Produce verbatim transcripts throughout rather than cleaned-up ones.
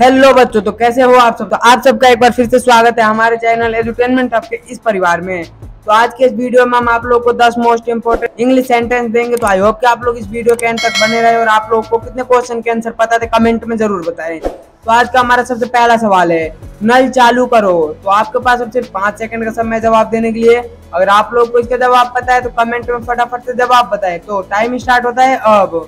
Hello बच्चों, तो कैसे हो आप सब। तो आप सबका एक बार फिर से स्वागत है हमारे चैनल एजुटेनमेंट हब के इस परिवार में। तो आज के इस वीडियो में हम आप लोग को दस मोस्ट इम्पोर्टेंट इंग्लिश सेंटेंस देंगे। तो आई होप कि आप लोग इस वीडियो के अंत तक बने रहे और आप लोगों को कितने क्वेश्चन के आंसर पता थे कमेंट में जरूर बताएं। तो आज का हमारा सबसे पहला सवाल है, नल चालू करो। तो आपके पास सबसे पाँच सेकंड का समय जवाब देने के लिए। अगर आप लोग को इसका जवाब पता है तो कमेंट में फटाफट से जवाब बताए। तो टाइम स्टार्ट होता है अब।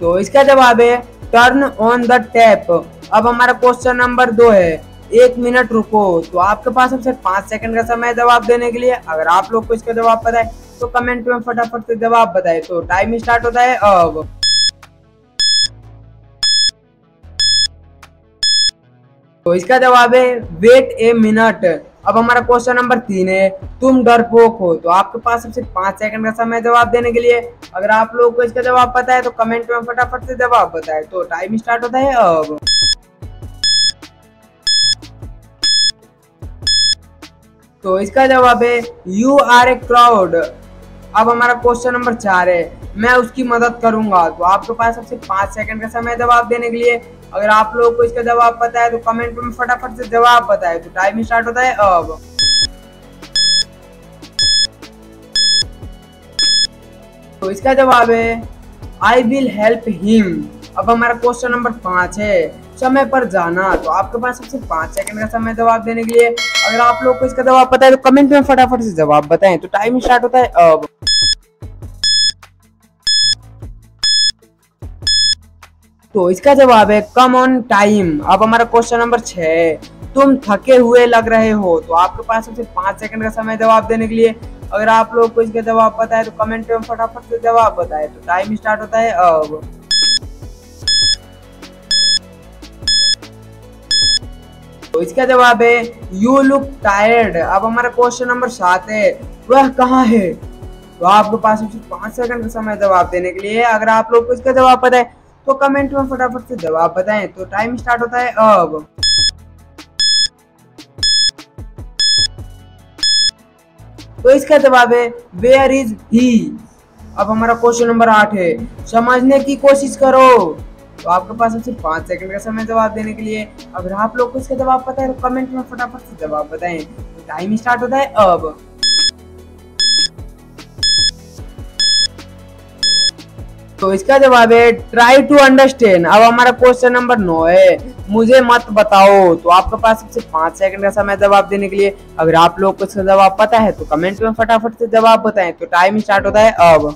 तो इसका जवाब है टर्न ऑन द टैप। अब हमारा क्वेश्चन नंबर दो है, एक मिनट रुको। तो आपके पास सबसे पाँच सेकंड का समय जवाब देने के लिए। अगर आप लोग को इसका जवाब पता है तो कमेंट में फटाफट से जवाब बताएं। तो टाइम स्टार्ट होता है अब। तो इसका जवाब है वेट ए मिनट। अब हमारा क्वेश्चन नंबर तीन है, तुम डरपोक हो। तो आपके पास सबसे पाँच सेकंड का समय जवाब देने के लिए। अगर आप लोगों को इसका जवाब पता है तो कमेंट में फटाफट से जवाब बताएं। तो टाइम स्टार्ट होता है अब। तो इसका जवाब है यू आर ए क्राउड। अब हमारा क्वेश्चन नंबर चार है, मैं उसकी मदद करूंगा। तो आपके पास सबसे पाँच सेकंड का समय जवाब देने के लिए। अगर आप लोगों को इसका जवाब पता है तो कमेंट में फटाफट से जवाब बताएं। तो टाइम स्टार्ट होता है अब। तो इसका जवाब है आई विल हेल्प हिम। अब हमारा क्वेश्चन नंबर पाँच है, समय पर जाना। तो आपके पास सबसे पाँच सेकंड का समय जवाब देने के लिए। अगर आप लोग को इसका जवाब पता है तो कमेंट में फटाफट से जवाब बताएं। तो टाइम स्टार्ट होता है अब। तो इसका जवाब है कम ऑन टाइम। अब हमारा क्वेश्चन नंबर छह है, तुम थके हुए लग रहे हो। तो आपके पास सबसे पाँच सेकंड का समय जवाब देने के लिए। अगर आप लोग को इसका जवाब पता है तो कमेंट में फटाफट से जवाब बताएं। तो टाइम स्टार्ट होता है अब। तो इसका जवाब है यू लुक टायर्ड। अब हमारा क्वेश्चन नंबर सात है, वह कहाँ है। तो आपके पास सबसे पाँच सेकंड का समय जवाब देने के लिए। अगर आप लोग को इसका जवाब पता है तो कमेंट में फटाफट से जवाब बताएं। तो टाइम स्टार्ट होता है अब। तो इसका जवाब है वेयर इज ही। अब हमारा क्वेश्चन नंबर आठ है, समझने की कोशिश करो। तो आपके पास सिर्फ पाँच सेकंड का समय जवाब देने के लिए। अगर आप लोग को इसका जवाब पता है तो कमेंट में फटाफट से जवाब बताएं। तो टाइम स्टार्ट होता है अब। तो इसका जवाब है ट्राई टू अंडरस्टैंड। अब हमारा क्वेश्चन नंबर नौ है, मुझे मत बताओ। तो आपके पास सबसे पाँच सेकंड का समय जवाब देने के लिए। अगर आप लोग को इसका जवाब पता है तो कमेंट में फटाफट से जवाब बताएं। तो टाइम स्टार्ट होता है अब।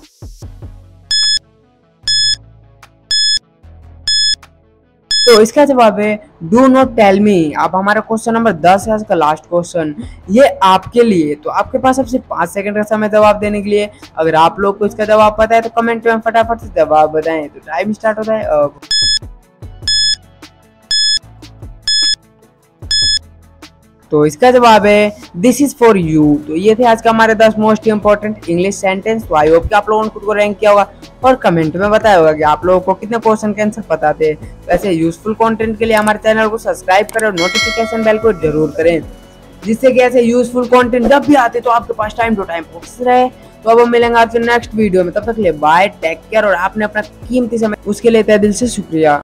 तो इसका जवाब है डू नॉट टेल मी। अब हमारा क्वेश्चन नंबर दस है, इसका लास्ट क्वेश्चन, ये आपके लिए। तो आपके पास सबसे पाँच सेकंड का समय जवाब देने के लिए। अगर आप लोग को इसका जवाब पता है तो कमेंट में फटाफट से जवाब बताएं। तो टाइम स्टार्ट होता है अब। तो इसका जवाब है दिस इज फॉर यू। तो ये थे आज का हमारे दस मोस्ट इंपॉर्टेंट इंग्लिश सेंटेंस। तो आई होप कि आप लोगों ने खुद को रैंक किया होगा और कमेंट में बताया होगा कि आप लोगों को कितने क्वेश्चन के आंसर पता थे। वैसे यूजफुल कंटेंट के लिए हमारे चैनल को सब्सक्राइब करें और नोटिफिकेशन बेल को जरूर करें, जिससे कि ऐसे यूजफुल कंटेंट जब भी आते तो आपके पास टाइम टू टाइम पहुंच रहे। तो अब हम मिलेंगे आपसे नेक्स्ट वीडियो में। तब तक के लिए बाय, टेक केयर, और आपने अपना कीमती समय उसके लिए तहे दिल से शुक्रिया।